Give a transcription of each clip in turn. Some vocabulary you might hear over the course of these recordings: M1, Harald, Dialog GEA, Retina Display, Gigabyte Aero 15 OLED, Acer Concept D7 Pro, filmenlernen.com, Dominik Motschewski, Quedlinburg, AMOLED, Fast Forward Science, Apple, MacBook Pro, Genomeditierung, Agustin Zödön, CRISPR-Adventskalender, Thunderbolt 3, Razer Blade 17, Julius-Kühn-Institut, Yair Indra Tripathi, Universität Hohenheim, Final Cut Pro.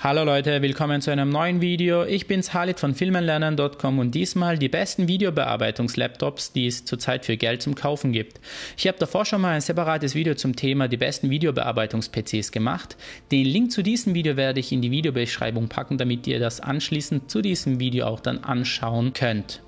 Hallo Leute, willkommen zu einem neuen Video. Ich bin's Harald von filmenlernen.com und diesmal die besten Videobearbeitungs-Laptops, die es zurzeit für Geld zum Kaufen gibt. Ich habe davor schon mal ein separates Video zum Thema die besten Videobearbeitungs-PCs gemacht. Den Link zu diesem Video werde ich in die Videobeschreibung packen, damit ihr das anschließend zu diesem Video auch dann anschauen könnt.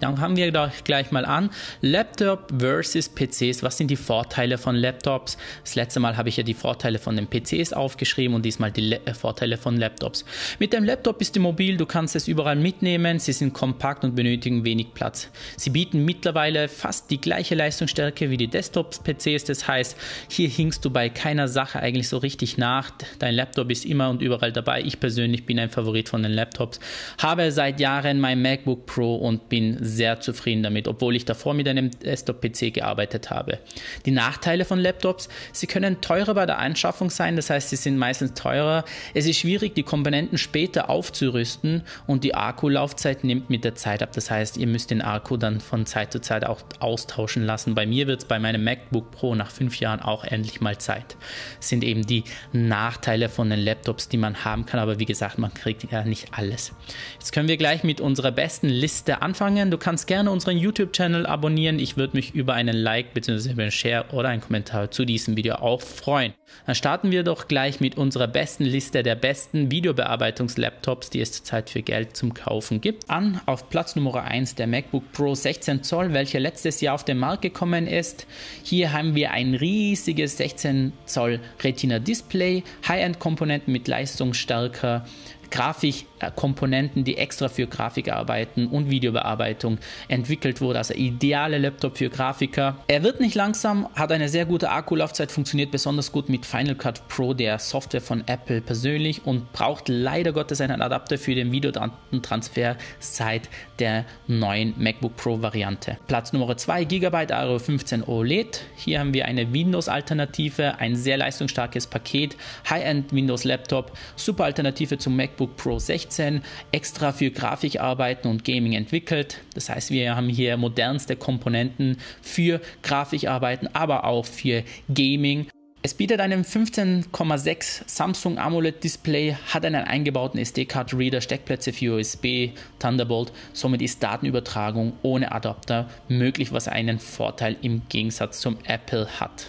Dann fangen wir doch gleich mal an. Laptop versus PCs. Was sind die Vorteile von Laptops? Das letzte Mal habe ich ja die Vorteile von den PCs aufgeschrieben und diesmal die Vorteile von Laptops. Mit dem Laptop bist du mobil, du kannst es überall mitnehmen. Sie sind kompakt und benötigen wenig Platz. Sie bieten mittlerweile fast die gleiche Leistungsstärke wie die Desktop-PCs. Das heißt, hier hinkst du bei keiner Sache eigentlich so richtig nach. Dein Laptop ist immer und überall dabei. Ich persönlich bin ein Favorit von den Laptops. Habe seit Jahren mein MacBook Pro und bin sehr zufrieden damit, obwohl ich davor mit einem Desktop-PC gearbeitet habe. Die Nachteile von Laptops: Sie können teurer bei der Anschaffung sein, das heißt, sie sind meistens teurer. Es ist schwierig, die Komponenten später aufzurüsten und die Akkulaufzeit nimmt mit der Zeit ab. Das heißt, ihr müsst den Akku dann von Zeit zu Zeit auch austauschen lassen. Bei mir wird es bei meinem MacBook Pro nach 5 Jahren auch endlich mal Zeit. Das sind eben die Nachteile von den Laptops, die man haben kann, aber wie gesagt, man kriegt ja nicht alles. Jetzt können wir gleich mit unserer besten Liste anfangen. Du kannst gerne unseren YouTube-Channel abonnieren. Ich würde mich über einen Like bzw. einen Share oder einen Kommentar zu diesem Video auch freuen. Dann starten wir doch gleich mit unserer besten Liste der besten Videobearbeitungs-Laptops, die es zurzeit für Geld zum Kaufen gibt. An auf Platz Nummer 1 der MacBook Pro 16 Zoll, welcher letztes Jahr auf den Markt gekommen ist. Hier haben wir ein riesiges 16 Zoll Retina Display, High-End-Komponenten mit leistungsstärker Grafikkomponenten, die extra für Grafikarbeiten und Videobearbeitung entwickelt wurde. Also ideale Laptop für Grafiker. Er wird nicht langsam, hat eine sehr gute Akkulaufzeit, funktioniert besonders gut mit Final Cut Pro, der Software von Apple persönlich, und braucht leider Gottes einen Adapter für den Videodatentransfer seit der neuen MacBook Pro Variante. Platz Nummer 2, Gigabyte Aero 15 OLED. Hier haben wir eine Windows-Alternative, ein sehr leistungsstarkes Paket, High-End Windows Laptop, super Alternative zum MacBook Pro 16, extra für Grafikarbeiten und Gaming entwickelt. Das heißt, wir haben hier modernste Komponenten für Grafikarbeiten, aber auch für Gaming. Es bietet einen 15,6 Samsung AMOLED Display, hat einen eingebauten SD-Card-Reader, Steckplätze für USB, Thunderbolt. Somit ist Datenübertragung ohne Adapter möglich, was einen Vorteil im Gegensatz zum Apple hat.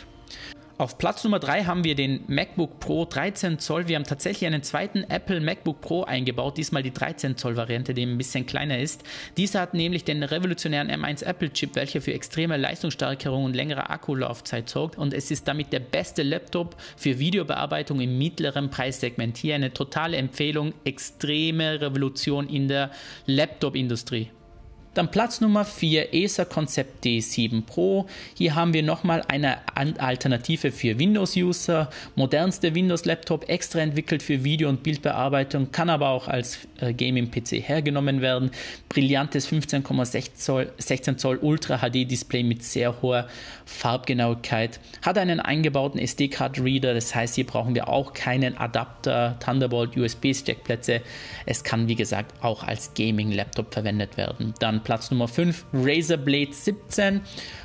Auf Platz Nummer 3 haben wir den MacBook Pro 13 Zoll. Wir haben tatsächlich einen zweiten Apple MacBook Pro eingebaut, diesmal die 13 Zoll Variante, die ein bisschen kleiner ist. Dieser hat nämlich den revolutionären M1 Apple Chip, welcher für extreme Leistungssteigerung und längere Akkulaufzeit sorgt, und es ist damit der beste Laptop für Videobearbeitung im mittleren Preissegment. Hier eine totale Empfehlung, extreme Revolution in der Laptop-Industrie. Dann Platz Nummer 4, Acer Concept D7 Pro. Hier haben wir nochmal eine Alternative für Windows-User. Modernste Windows-Laptop, extra entwickelt für Video- und Bildbearbeitung, kann aber auch als Gaming-PC hergenommen werden. Brillantes 16 Zoll Ultra HD-Display mit sehr hoher Farbgenauigkeit. Hat einen eingebauten SD-Card-Reader, das heißt, hier brauchen wir auch keinen Adapter, Thunderbolt, USB-Steckplätze. Es kann, wie gesagt, auch als Gaming-Laptop verwendet werden. Dann Platz Nummer 5, Razer Blade 17,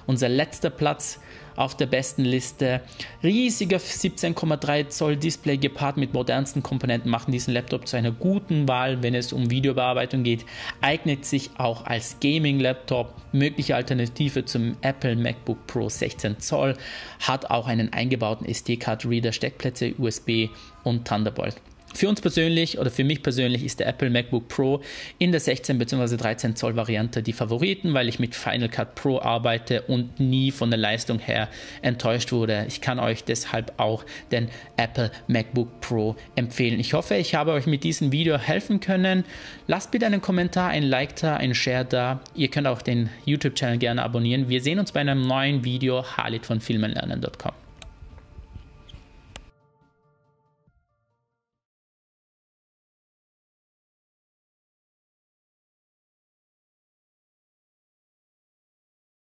unser letzter Platz auf der besten Liste. Riesiger 17,3 Zoll Display gepaart mit modernsten Komponenten machen diesen Laptop zu einer guten Wahl, wenn es um Videobearbeitung geht. Eignet sich auch als Gaming-Laptop, mögliche Alternative zum Apple MacBook Pro 16 Zoll, hat auch einen eingebauten SD-Card-Reader, Steckplätze, USB und Thunderbolt. Für uns persönlich oder für mich persönlich ist der Apple MacBook Pro in der 16 bzw. 13 Zoll Variante die Favoriten, weil ich mit Final Cut Pro arbeite und nie von der Leistung her enttäuscht wurde. Ich kann euch deshalb auch den Apple MacBook Pro empfehlen. Ich hoffe, ich habe euch mit diesem Video helfen können. Lasst bitte einen Kommentar, ein Like da, ein Share da. Ihr könnt auch den YouTube-Channel gerne abonnieren. Wir sehen uns bei einem neuen Video. Harald von filmenlernen.com.